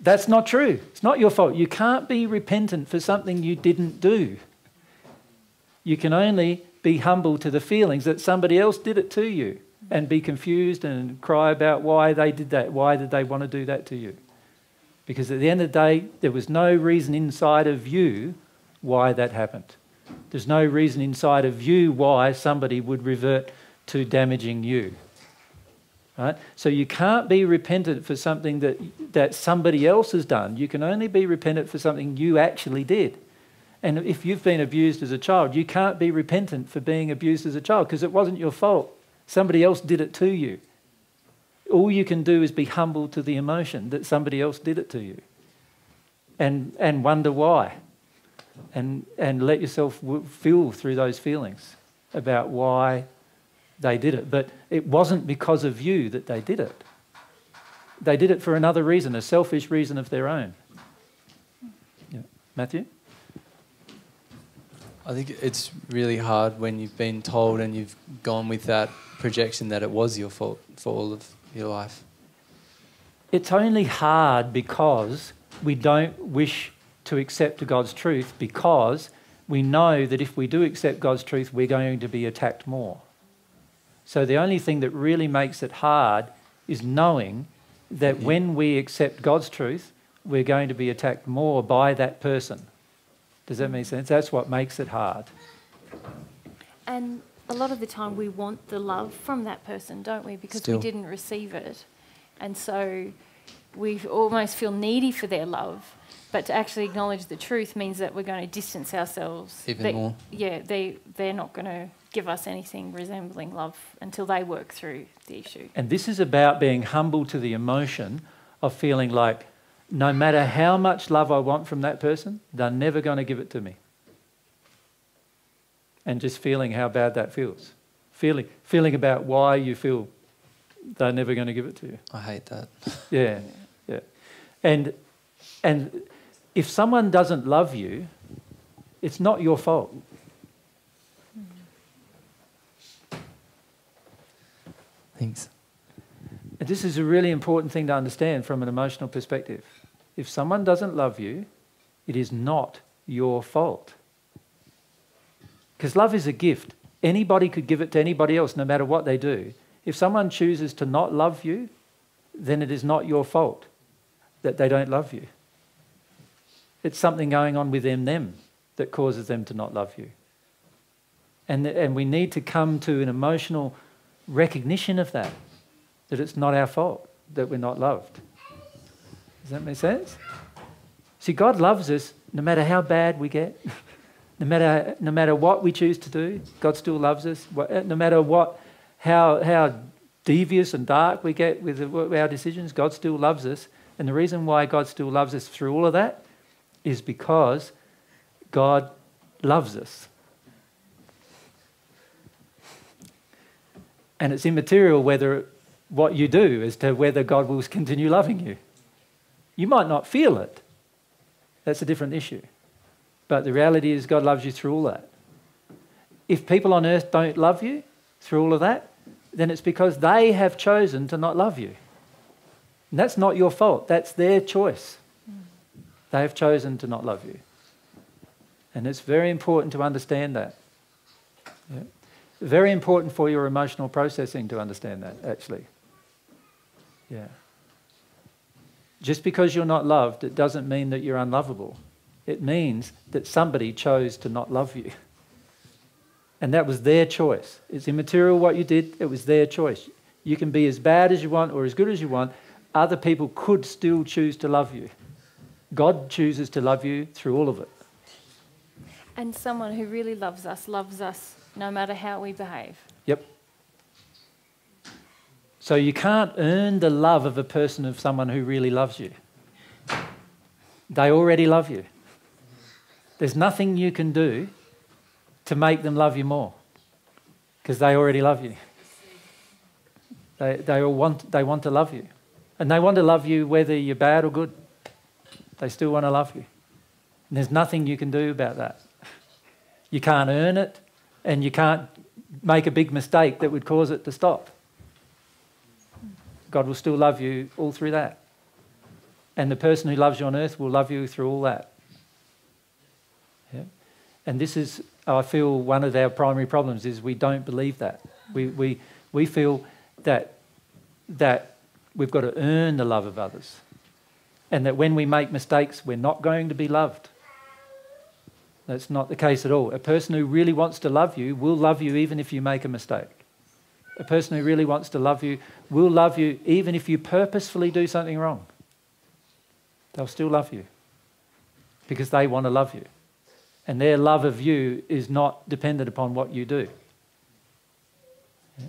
That's not true. It's not your fault. You can't be repentant for something you didn't do. You can only be humble to the feelings that somebody else did it to you and be confused and cry about why they did that. Why did they want to do that to you? Because at the end of the day, there was no reason inside of you why that happened. There's no reason inside of you why somebody would revert to damaging you. Right? So you can't be repentant for something that somebody else has done. You can only be repentant for something you actually did. And if you've been abused as a child, you can't be repentant for being abused as a child because it wasn't your fault. Somebody else did it to you. All you can do is be humble to the emotion that somebody else did it to you and wonder why and let yourself feel through those feelings about why they did it. But it wasn't because of you that they did it. They did it for another reason, a selfish reason of their own. Yeah. Matthew? I think it's really hard when you've been told and you've gone with that projection that it was your fault for all of your life. It's only hard because we don't wish to accept God's truth because we know that if we do accept God's truth, we're going to be attacked more. So the only thing that really makes it hard is knowing that when we accept God's truth, we're going to be attacked more by that person. Does that make sense? That's what makes it hard. And a lot of the time we want the love from that person, don't we? Because we didn't receive it. And so we almost feel needy for their love. But to actually acknowledge the truth means that we're going to distance ourselves. Even more. Yeah, they're not going to give us anything resembling love until they work through the issue. And this is about being humble to the emotion of feeling like no matter how much love I want from that person, they're never going to give it to me. And just feeling how bad that feels. Feeling about why you feel they're never going to give it to you. I hate that. Yeah, yeah. And if someone doesn't love you, it's not your fault. Thanks. And this is a really important thing to understand from an emotional perspective. If someone doesn't love you, it is not your fault. Because love is a gift. Anybody could give it to anybody else, no matter what they do. If someone chooses to not love you, then it is not your fault that they don't love you. It's something going on within them that causes them to not love you. And we need to come to an emotional recognition of that, that it's not our fault that we're not loved. Does that make sense? See, God loves us no matter how bad we get, no matter what we choose to do, God still loves us. No matter how devious and dark we get with our decisions, God still loves us. And the reason why God still loves us through all of that is because God loves us. And it's immaterial whether what you do as to whether God will continue loving you. You might not feel it. That's a different issue. But the reality is God loves you through all that. If people on earth don't love you through all of that, then it's because they have chosen to not love you. And that's not your fault. That's their choice. They have chosen to not love you. And it's very important to understand that. Yeah. Very important for your emotional processing to understand that, actually. Yeah. Just because you're not loved, it doesn't mean that you're unlovable. It means that somebody chose to not love you. And that was their choice. It's immaterial what you did. It was their choice. You can be as bad as you want or as good as you want. Other people could still choose to love you. God chooses to love you through all of it. And someone who really loves us no matter how we behave. Yep. So you can't earn the love of a person of someone who really loves you. They already love you. There's nothing you can do to make them love you more because they already love you. They want to love you. And they want to love you whether you're bad or good. They still want to love you. And there's nothing you can do about that. You can't earn it, and you can't make a big mistake that would cause it to stop. God will still love you all through that. And the person who loves you on earth will love you through all that. Yeah? And this is, I feel, one of our primary problems is we don't believe that. We feel that we've got to earn the love of others, and that when we make mistakes, we're not going to be loved. That's not the case at all. A person who really wants to love you will love you even if you make a mistake. A person who really wants to love you will love you even if you purposefully do something wrong. They'll still love you because they want to love you. And their love of you is not dependent upon what you do. Yeah?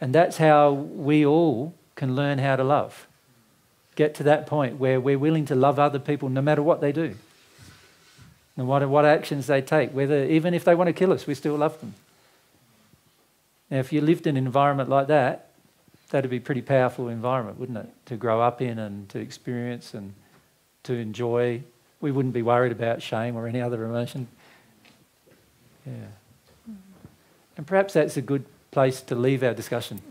And that's how we all can learn how to love. Get to that point where we're willing to love other people no matter what they do. And what actions they take, even if they want to kill us, we still love them. Now, if you lived in an environment like that, that'd be a pretty powerful environment, wouldn't it? To grow up in and to experience and to enjoy. We wouldn't be worried about shame or any other emotion. Yeah. And perhaps that's a good place to leave our discussion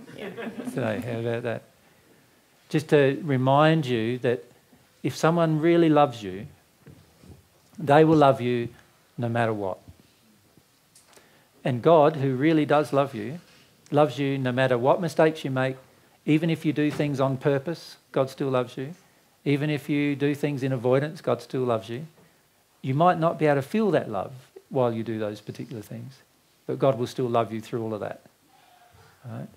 today. How about that? Just to remind you that if someone really loves you, they will love you no matter what. And God, who really does love you, loves you no matter what mistakes you make. Even if you do things on purpose, God still loves you. Even if you do things in avoidance, God still loves you. You might not be able to feel that love while you do those particular things, but God will still love you through all of that. All right?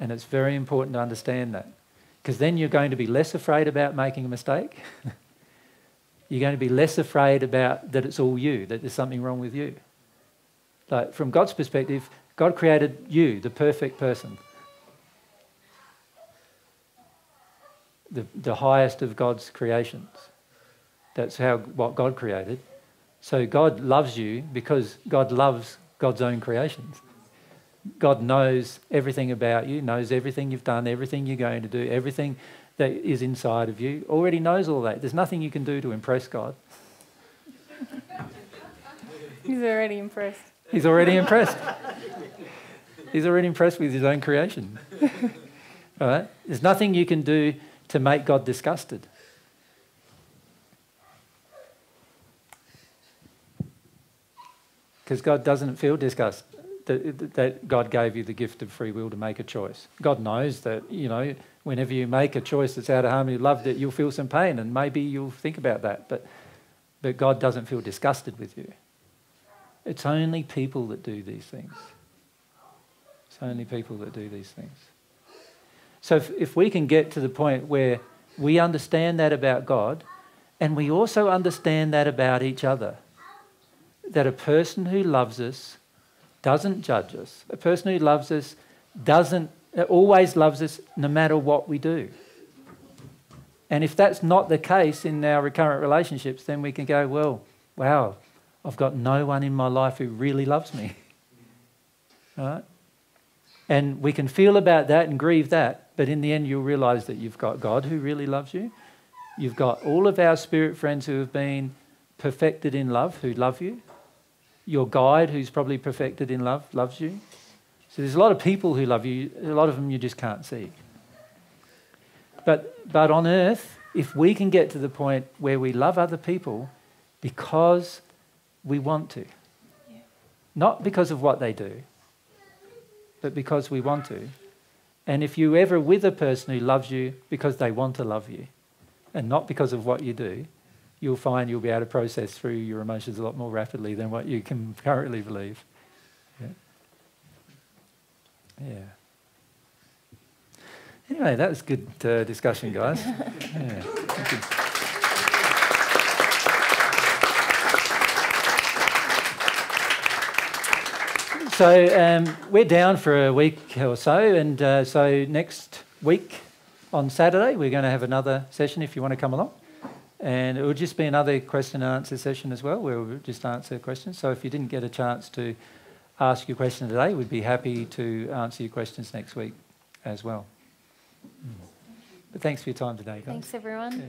And it's very important to understand that, because then you're going to be less afraid about making a mistake. You're going to be less afraid about that it's all you, that there's something wrong with you. Like, from God's perspective, God created you, the perfect person. The highest of God's creations. That's what God created. So God loves you because God loves God's own creations. God knows everything about you, knows everything you've done, everything you're going to do, everything that is inside of you, already knows all that. There's nothing you can do to impress God. He's already impressed. He's already impressed. He's already impressed with his own creation. All right? There's nothing you can do to make God disgusted. Because God doesn't feel disgust that God gave you the gift of free will to make a choice. God knows that, you know, whenever you make a choice that's out of harmony with love, that you'll feel some pain, and maybe you'll think about that. But God doesn't feel disgusted with you. It's only people that do these things. It's only people that do these things. So if we can get to the point where we understand that about God, and we also understand that about each other, that a person who loves us doesn't judge us. A person who loves us always loves us no matter what we do. And if that's not the case in our recurrent relationships, then we can go, well, wow, I've got no one in my life who really loves me. Right? And we can feel about that and grieve that, but in the end you'll realise that you've got God who really loves you. You've got all of our spirit friends who have been perfected in love, who love you. Your guide, who's probably perfected in love, loves you. So there's a lot of people who love you, a lot of them you just can't see. But on earth, if we can get to the point where we love other people because we want to, not because of what they do, but because we want to, and if you're ever with a person who loves you because they want to love you and not because of what you do, you'll find you'll be able to process through your emotions a lot more rapidly than what you can currently believe. Yeah. Anyway, that was good discussion, guys. Yeah. Thank you. So we're down for a week or so, and so next week on Saturday we're going to have another session if you want to come along. And it will just be another question and answer session as well, where we'll just answer questions. So if you didn't get a chance to ask your question today, we'd be happy to answer your questions next week as well. But thanks for your time today, guys. Thanks, everyone. Yeah.